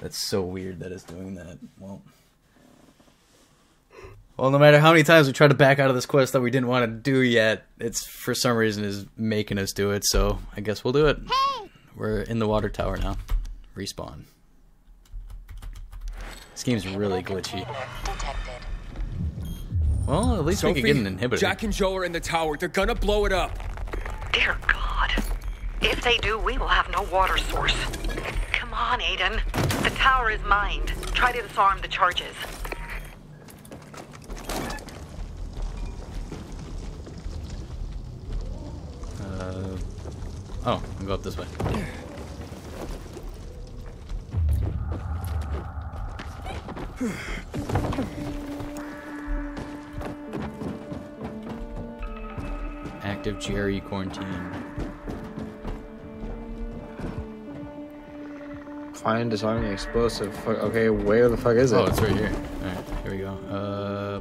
That's so weird that it's doing that. Well, no matter how many times we try to back out of this quest that we didn't want to do yet, it's for some reason is making us do it, so I guess we'll do it. Hey! We're in the water tower now. Respawn. This game's really glitchy. Well, at least Sophie, we can get an inhibitor. Jack and Joe are in the tower. They're gonna blow it up. Dear God. If they do, we will have no water source. Come on, Aiden. The tower is mined. Try to disarm the charges. Oh, I'll go up this way. Active GRE quarantine. Find disarming explosive. Fuck, okay, where the fuck is it? Oh, it's right here. Alright, here we go.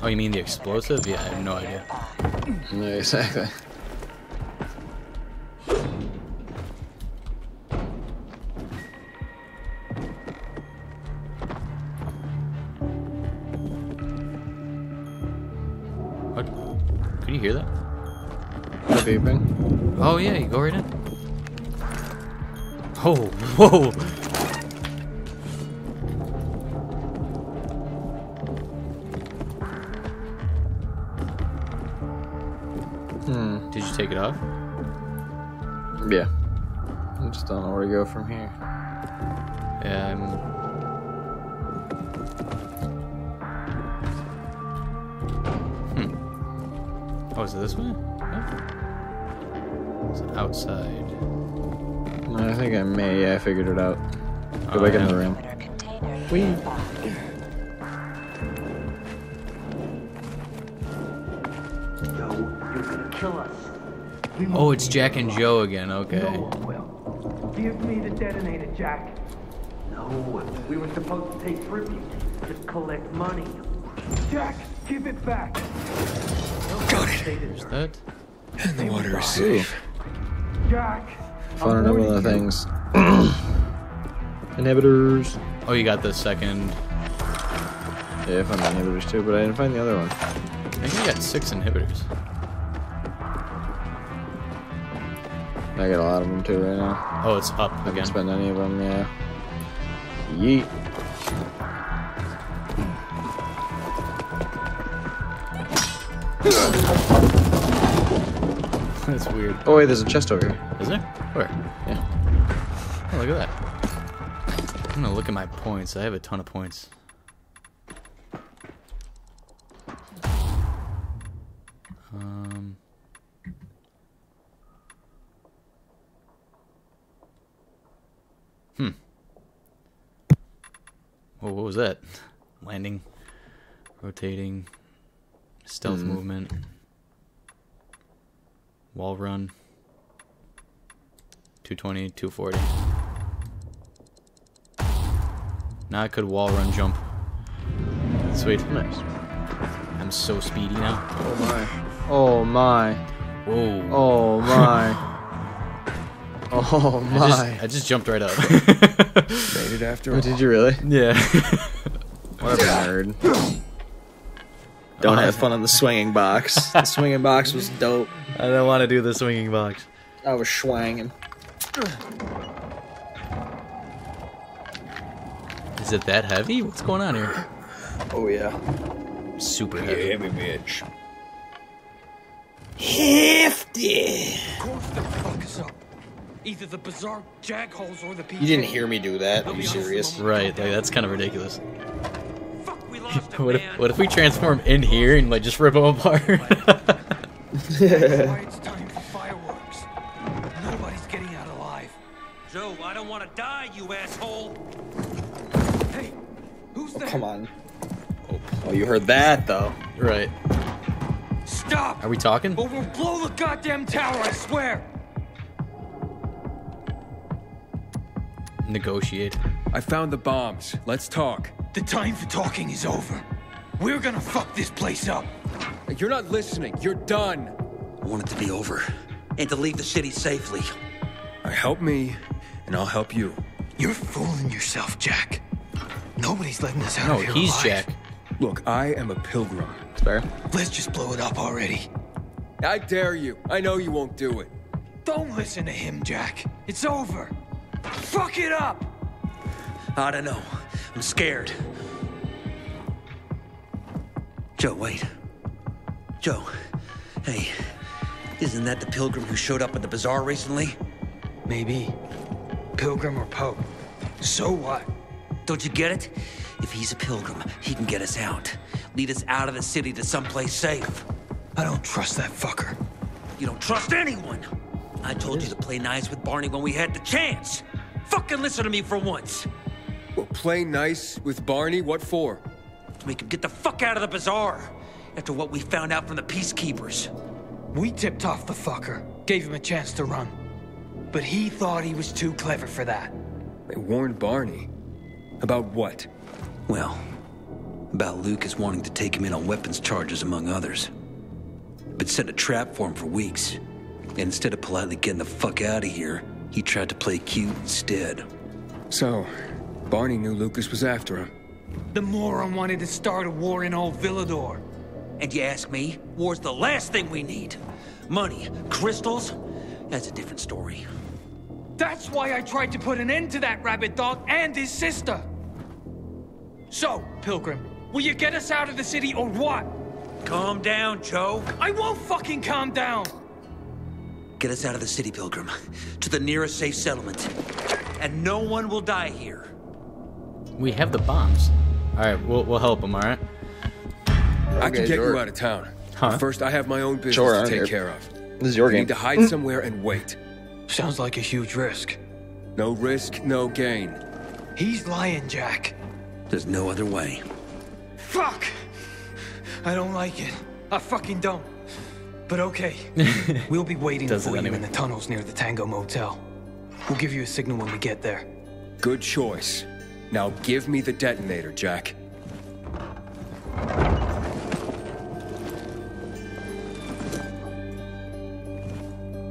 Oh, you mean the explosive? Yeah, I have no idea. No, exactly. What? Could you hear that? The beeping. Oh yeah, you go right in. Oh, whoa! Did you take it off? Yeah. I just don't know where to go from here. Yeah, Oh, is it this way? No. It's outside. I think I may. Yeah, I figured it out. Go back in the room. Wee. Oh, it's Jack and Joe again, okay. No one will. Give me the detonator, Jack. No, we were supposed to take tribute, just collect money. Jack, give it back. Got it. Is that? And the water is safe. Jack. Found another one of the things. Inhibitors. Oh, you got the second. Yeah, I found the inhibitors too, but I didn't find the other one. I think you got 6 inhibitors. I got a lot of them too right now. Oh, it's up again. I didn't spend any of them, yeah. Yeet. That's weird. Oh wait, there's a chest over here. Is there? Where? Yeah. Oh, look at that. I'm gonna look at my points. I have a ton of points. Oh, what was that? Landing, rotating, stealth movement, wall run, 220, 240. Now I could wall run jump. Sweet. Nice. I'm so speedy now. Oh my. Oh my. Whoa. Oh my. Oh my! I just jumped right up. Made it after all. Oh, did you really? Yeah. What a nerd. Don't have fun on the swinging box. The swinging box was dope. I don't want to do the swinging box. I was swanging. Is it that heavy? What's going on here? Oh yeah. Super heavy. Yeah, heavy bitch. Hefty. Course the fuck is up. Either the bizarre jag holes or the people. You didn't hear me do that. Are you serious? Right, like, that's kind of ridiculous. Fuck, we lost him, what if we transform in here and like just rip them apart? That's why it's time for fireworks. Nobody's getting out alive. Joe, I don't want to die, you asshole. Hey, who's that? Come on. Oh, you heard that though, right? Stop. Are we talking? Or we'll blow the goddamn tower. I swear. Negotiate. I found the bombs. Let's talk. The time for talking is over. We're gonna fuck this place up. You're not listening. You're done. I want it to be over and to leave the city safely. Help me and I'll help you. You're fooling yourself, Jack. Nobody's letting us out of here. No, he's alive. Jack. Look, I am a pilgrim. It's fair. Let's just blow it up already. I dare you. I know you won't do it. Don't listen to him, Jack. It's over. Fuck it up. I don't know. I'm scared. Joe, wait. Joe, hey, isn't that the pilgrim who showed up at the bazaar recently? Maybe. Pilgrim or Pope. So what? Don't you get it? If he's a pilgrim, he can get us out. Lead us out of the city to someplace safe. I don't trust that fucker. You don't trust anyone. I told you to play nice with Barney when we had the chance. Fucking listen to me for once. Well, play nice with Barney? What for? To make him get the fuck out of the bazaar. After what we found out from the peacekeepers. We tipped off the fucker. Gave him a chance to run. But he thought he was too clever for that. They warned Barney. About what? Well, about Lucas wanting to take him in on weapons charges, among others. But set a trap for him for weeks. And instead of politely getting the fuck out of here, he tried to play cute instead. So, Barney knew Lucas was after him. The moron wanted to start a war in Old Villedor. And you ask me, war's the last thing we need. Money, crystals, that's a different story. That's why I tried to put an end to that rabbit dog and his sister. So, Pilgrim, will you get us out of the city or what? Calm down, Joe. I won't fucking calm down. Get us out of the city, Pilgrim, to the nearest safe settlement. And no one will die here. We have the bombs. Alright, we'll help him, alright? I can get you out of town. Huh? First, I have my own business to take care of. This is your game. I need to hide somewhere and wait. Sounds like a huge risk. No risk, no gain. He's lying, Jack. There's no other way. Fuck! I don't like it. I fucking don't. But okay. We'll be waiting for you in the tunnels near the Tango Motel. We'll give you a signal when we get there. Good choice. Now give me the detonator, Jack.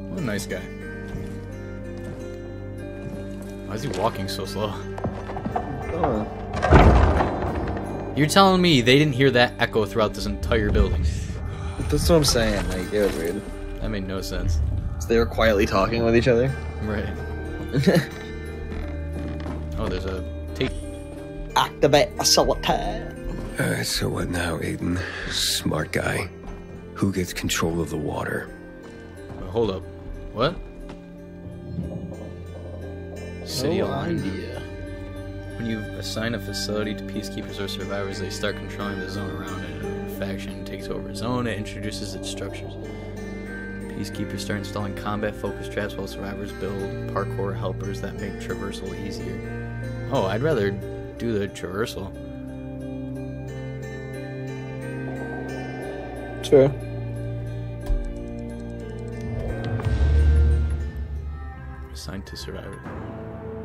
What a nice guy. Why is he walking so slow? Oh. You're telling me they didn't hear that echo throughout this entire building? That's what I'm saying, like, it was weird. That made no sense. So they were quietly talking with each other? Right. Oh, there's a tape. Activate a solitaire. So what now, Aiden? Smart guy. Who gets control of the water? Well, hold up. What? City alarm. When you assign a facility to peacekeepers or survivors, they start controlling the zone around it. Faction takes over its own and introduces its structures. Peacekeepers start installing combat-focused traps while survivors build parkour helpers that make traversal easier. Oh, I'd rather do the traversal. Sure. Assigned to survivors.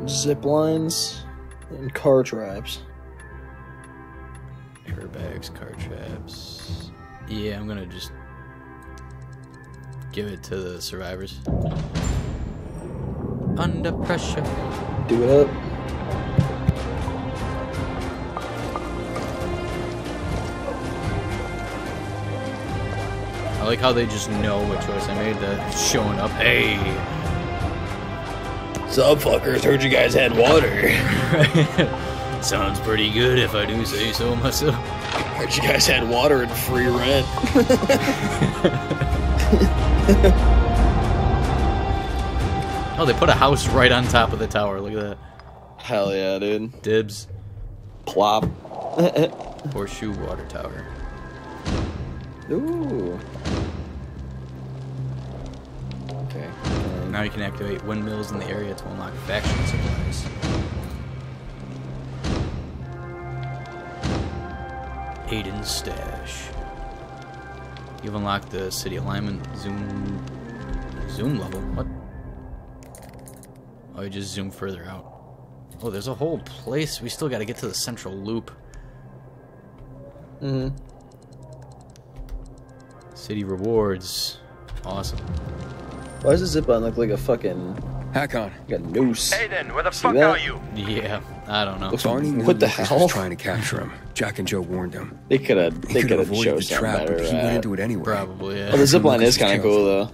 Zip lines and car traps. Airbags, car traps. Yeah, I'm gonna just give it to the survivors. Under pressure. Do it up. I like how they just know what choice I made. That showing up. Hey, sup fuckers, heard you guys had water. Sounds pretty good if I do say so myself. Heard you guys had water and free rent. Oh, they put a house right on top of the tower. Look at that. Hell yeah, dude. Dibs. Plop. Horseshoe Water Tower. Ooh. Okay. Now you can activate windmills in the area to unlock faction supplies. Aiden's stash. You've unlocked the city alignment zoom level. What? Oh, you just zoom further out. Oh, there's a whole place. We still got to get to the central loop. Mm-hmm. City rewards. Awesome. Why does the zip line look like a fucking Hack on. Got loose. Hey then, where the fuck are you? Yeah, I don't know. What the hell? Was trying to capture him. Jack and Joe warned him. They could have. They could have shown something better. But he went into it anyway. Probably. Yeah. Oh, the zipline is kind of cool though.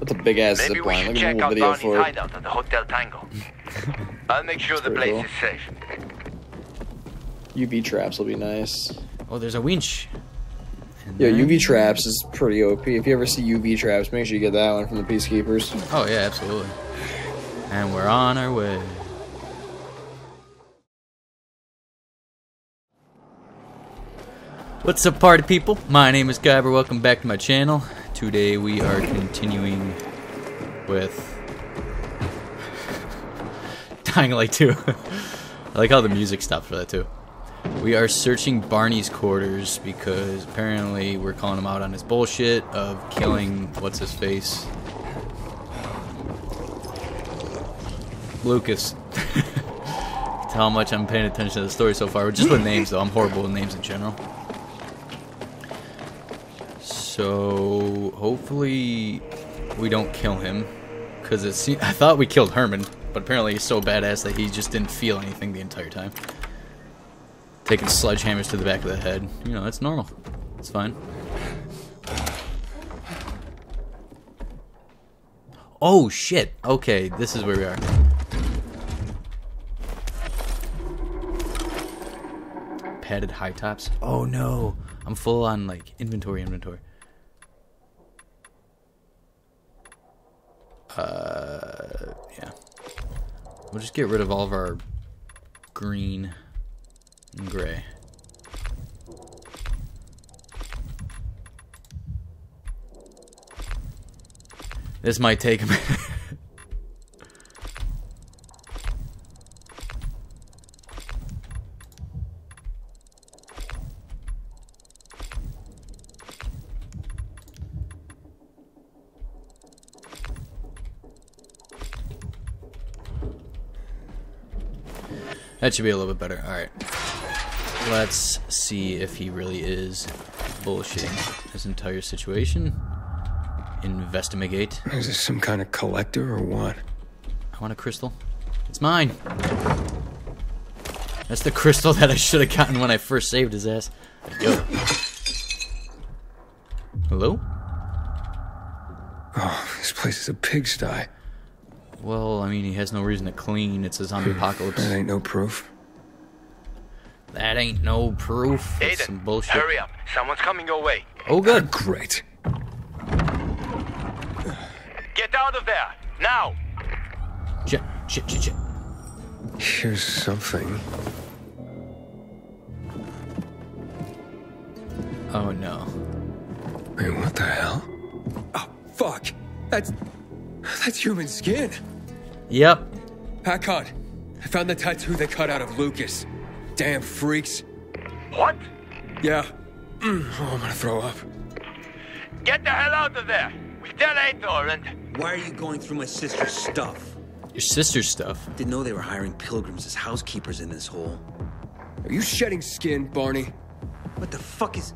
That's a big ass zipline. Look at the whole video for it. At the Hotel Tango. I'll make sure the place is safe. UV traps will be nice. Oh, there's a winch. Yeah, UV traps is pretty OP. If you ever see UV traps, make sure you get that one from the Peacekeepers. Oh, yeah, absolutely. And we're on our way. What's up, party people? My name is Kaibur. Welcome back to my channel. Today we are continuing with Dying Light 2. I like how the music stopped for that, too. We are searching Barney's quarters because apparently we're calling him out on his bullshit of killing what's-his-face. Lucas. That's how much I'm paying attention to the story so far. We're just with names, though. I'm horrible with names in general. So, hopefully we don't kill him. Because it seemed, I thought we killed Herman, but apparently he's so badass that he just didn't feel anything the entire time. Taking sledgehammers to the back of the head. You know, that's normal. It's fine. Oh, shit. Okay, this is where we are. Padded high tops. Oh, no. I'm full on, like, inventory. Yeah. We'll just get rid of all of our green... gray. This might take a minute. That should be a little bit better. All right. Let's see if he really is bullshitting this entire situation. Investigate. Is this some kind of collector or what? I want a crystal. It's mine! That's the crystal that I should have gotten when I first saved his ass. Yo. Hello? Oh, this place is a pigsty. Well, I mean, he has no reason to clean. It's a zombie apocalypse. That ain't no proof. That ain't no proof. That's some bullshit. Hurry up. Someone's coming your way. Oh, good. Oh, great. Get out of there. Now. Shit. Here's something. Oh, no. Wait, what the hell? Oh, fuck. That's human skin. Yep. Hack on. I found the tattoo they cut out of Lucas. Damn freaks. What? Yeah. Oh, I'm gonna throw up. Get the hell out of there! We still ain't Orland. Why are you going through my sister's stuff? Your sister's stuff? Didn't know they were hiring pilgrims as housekeepers in this hole. Are you shedding skin, Barney? What the fuck is...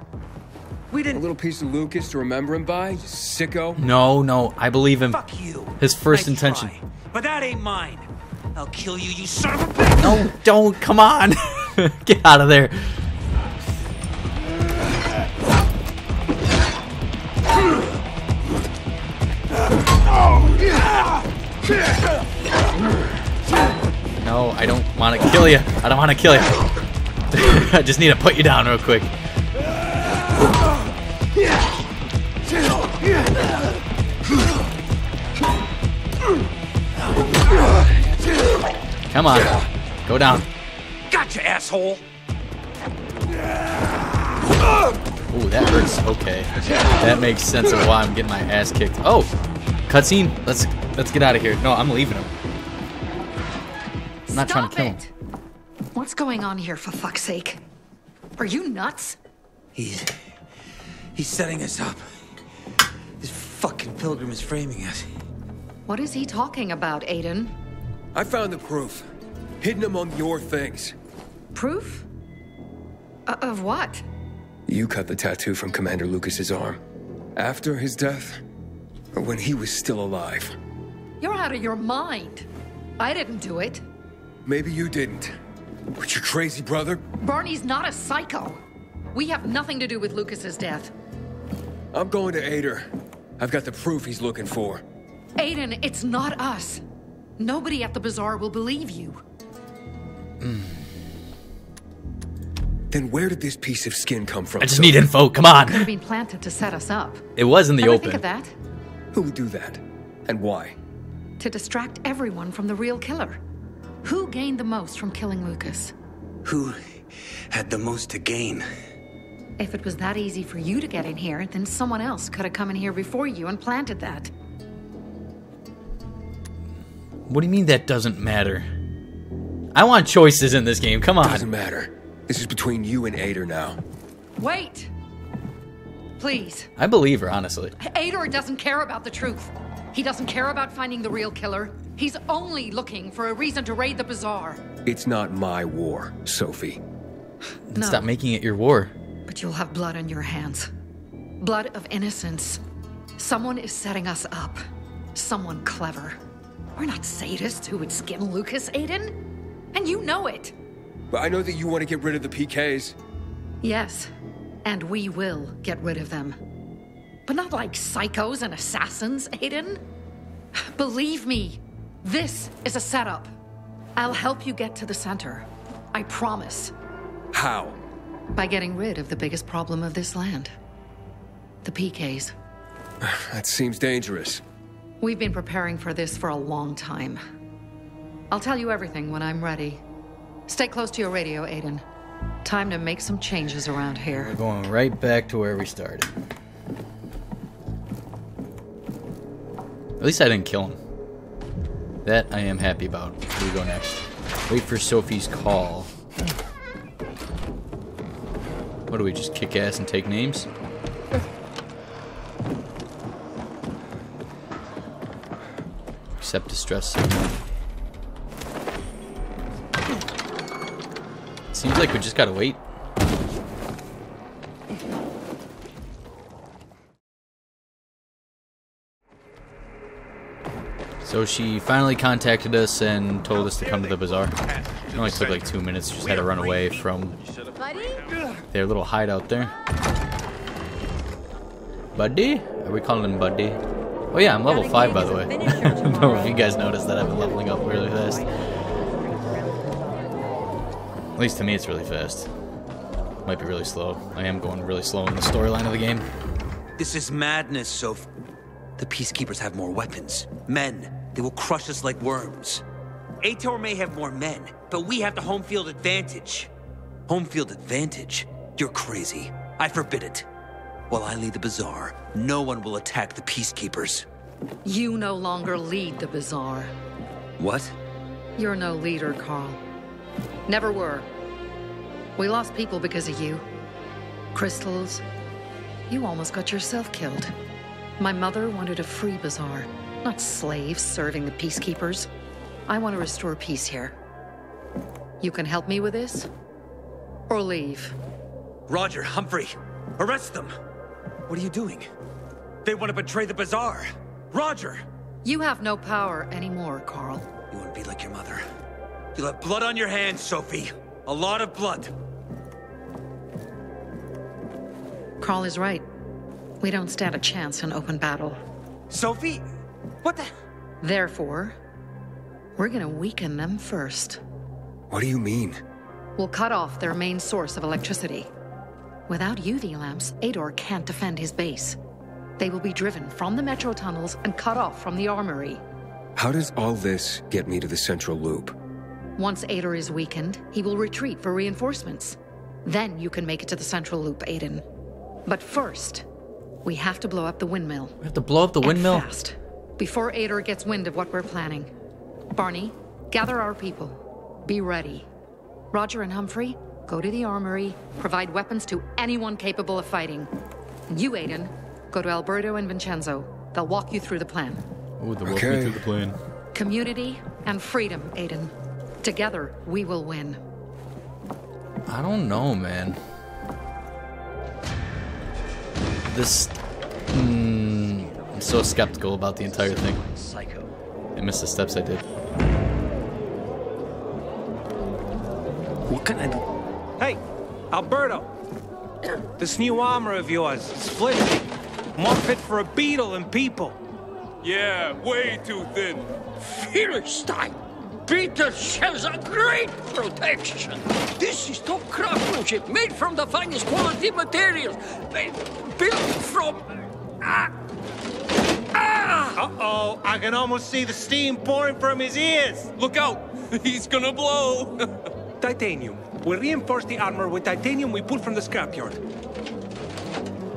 We didn't... A little piece of Lucas to remember him by, you sicko? No, I believe him. Fuck you. His first intention. Try, but that ain't mine. I'll kill you, you son of a bitch! No, don't, come on! Get out of there. No, I don't want to kill you. I don't want to kill you. I just need to put you down real quick. Come on. Go down. Gotcha, asshole! Ooh, that hurts. Okay. That makes sense of why I'm getting my ass kicked. Oh! Cutscene! Let's get out of here. No, I'm leaving him. I'm not trying to kill him. What's going on here, for fuck's sake? Are you nuts? He's setting us up. This fucking pilgrim is framing us. What is he talking about, Aiden? I found the proof. Hidden among your things. Proof? Of what? You cut the tattoo from Commander Lucas's arm. After his death? Or when he was still alive? You're out of your mind. I didn't do it. Maybe you didn't. But your crazy brother? Barney's not a psycho. We have nothing to do with Lucas's death. I'm going to Ader. I've got the proof he's looking for. Aiden, it's not us. Nobody at the bazaar will believe you. Then where did this piece of skin come from? I just need info, come on. It could have been planted to set us up. It was in the open. Think of that? Who would do that? And why? To distract everyone from the real killer. Who gained the most from killing Lucas? Who had the most to gain? If it was that easy for you to get in here, then someone else could have come in here before you and planted that. What do you mean that doesn't matter? I want choices in this game, come on. Doesn't matter. This is between you and Ader now. Wait! Please. I believe her, honestly. Ader doesn't care about the truth. He doesn't care about finding the real killer. He's only looking for a reason to raid the bazaar. It's not my war, Sophie. No. Stop making it your war. But you'll have blood on your hands. Blood of innocence. Someone is setting us up. Someone clever. We're not sadists who would skin Lucas, Aiden. And you know it. But I know that you want to get rid of the PKs. Yes, and we will get rid of them. But not like psychos and assassins, Aiden. Believe me, this is a setup. I'll help you get to the center. I promise. How? By getting rid of the biggest problem of this land. The PKs. That seems dangerous. We've been preparing for this for a long time. I'll tell you everything when I'm ready. Stay close to your radio, Aiden. Time to make some changes around here. We're going right back to where we started. At least I didn't kill him. That I am happy about. Where we go next? Wait for Sophie's call. What do we just kick ass and take names? Accept distress signal. Seems like we just gotta wait. So she finally contacted us and told us to come to the bazaar. It only took like 2 minutes, just had to run away from their little hideout there. Buddy? Are we calling him Buddy? Oh yeah, I'm level 5 by the way. I don't know if you guys noticed that I've been leveling up really fast. At least to me, it's really fast. Might be really slow. I am going really slow in the storyline of the game. This is madness, Soph. The peacekeepers have more weapons. Men. They will crush us like worms. Ator may have more men, but we have the home field advantage. Home field advantage? You're crazy. I forbid it. While I lead the bazaar, no one will attack the peacekeepers. You no longer lead the bazaar. What? You're no leader, Carl. Never were. We lost people because of you. Crystals. You almost got yourself killed. My mother wanted a free bazaar, not slaves serving the peacekeepers. I want to restore peace here. You can help me with this, or leave. Roger, Humphrey, arrest them! What are you doing? They want to betray the bazaar! Roger! You have no power anymore, Carl. You want to be like your mother. You'll have blood on your hands, Sophie. A lot of blood. Carl is right. We don't stand a chance in open battle. Sophie? What the... Therefore, we're gonna weaken them first. What do you mean? We'll cut off their main source of electricity. Without UV lamps, Ader can't defend his base. They will be driven from the metro tunnels and cut off from the armory. How does all this get me to the central loop? Once Ader is weakened, he will retreat for reinforcements. Then you can make it to the central loop, Aiden. But first, we have to blow up the windmill. We have to blow up the windmill? And fast, before Ader gets wind of what we're planning. Barney, gather our people. Be ready. Roger and Humphrey, go to the armory, provide weapons to anyone capable of fighting. And you, Aiden, go to Alberto and Vincenzo. They'll walk you through the plan. Oh, they'll walk me through the plan. Community and freedom, Aiden. Together, we will win. I don't know, man. This... I'm so skeptical about the entire thing. Psycho. I missed the steps I did. What can I do? Hey, Alberto! This new armor of yours, it's flimsy. More fit for a beetle than people. Yeah, way too thin. Philistine! Peter shows a great protection. This is top craftsmanship, made from the finest quality materials, built from... Uh-oh, I can almost see the steam pouring from his ears. Look out, he's gonna blow. Titanium. We reinforce the armor with titanium we pull from the scrapyard.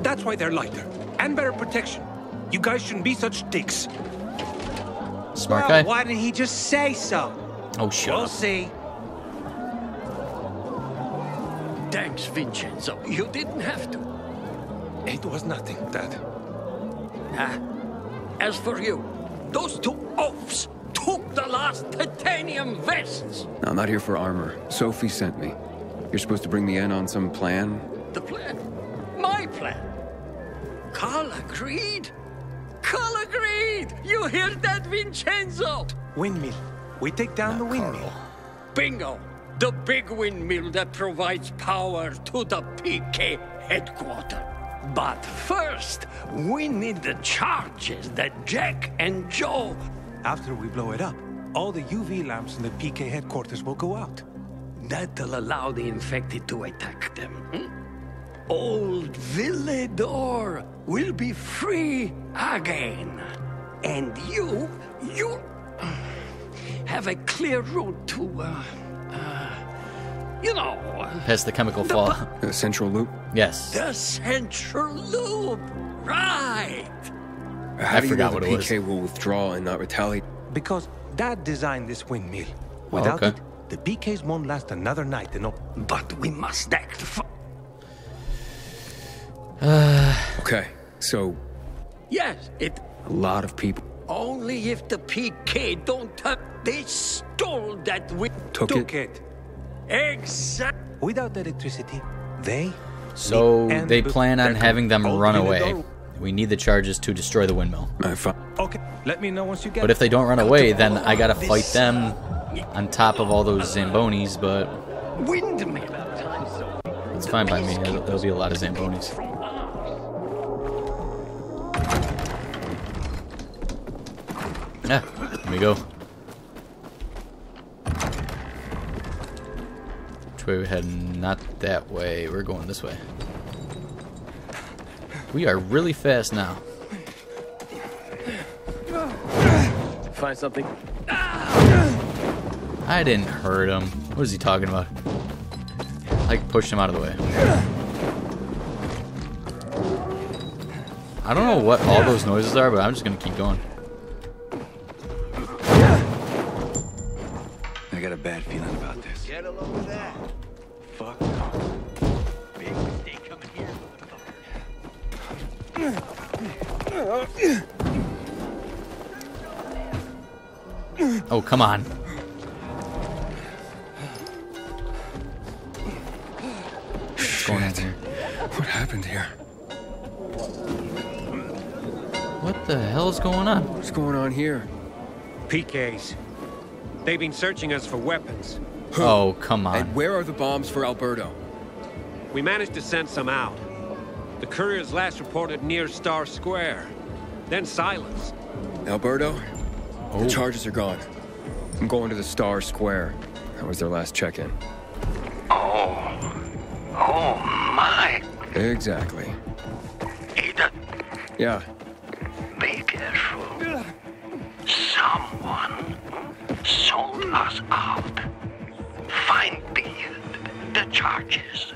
That's why they're lighter, and better protection. You guys shouldn't be such dicks. Smart guy. Why didn't he just say so? Oh, sure. We'll see. Thanks, Vincenzo. You didn't have to. It was nothing, Dad. As for you, those two oafs took the last titanium vests. No, I'm not here for armor. Sophie sent me. You're supposed to bring me in on some plan? The plan? My plan? Carl agreed? Carl agreed! You hear that, Vincenzo? Windmill. We take down the windmill. Bingo! The big windmill that provides power to the PK headquarters. But first, we need the charges that Jack and Joe... After we blow it up, all the UV lamps in the PK headquarters will go out. That'll allow the infected to attack them. Hmm? Old Villedor will be free again. And you have a clear route to, you know... Past the chemical fall. The central loop? Yes. The central loop! Right! How do you know the PK will withdraw and not retaliate? Because Dad designed this windmill. Without it, the PKs won't last another night. But we must act okay, so... Yes, it... A lot of people. Only if the PK don't have... They stole that Took it. Exactly. Without electricity, they... So they plan on having them run away. We need the charges to destroy the windmill. Okay, let me know once you get. But if they don't run away, then I gotta fight them on top of all those Zambonis, but... Windmill. It's fine by me. There'll be a lot of Zambonis. Yeah, here we go. Which way are we heading? Not that way. We're going this way. We are really fast now. Find something. I didn't hurt him. What is he talking about? I pushed him out of the way. I don't know what all those noises are, but I'm just gonna keep going. I got a bad feeling about this. Get along with that. Fuck. Oh, come on. What's going on here? What happened here? What the hell is going on? What's going on here? PKs. They've been searching us for weapons. Oh, come on. And where are the bombs for Alberto? We managed to send some out. The couriers last reported near Star Square. Then silence. Alberto, the charges are gone. I'm going to the Star Square. That was their last check-in. Oh my. Exactly. Eden. Yeah. Be careful. Someone sold us out. Find the charges.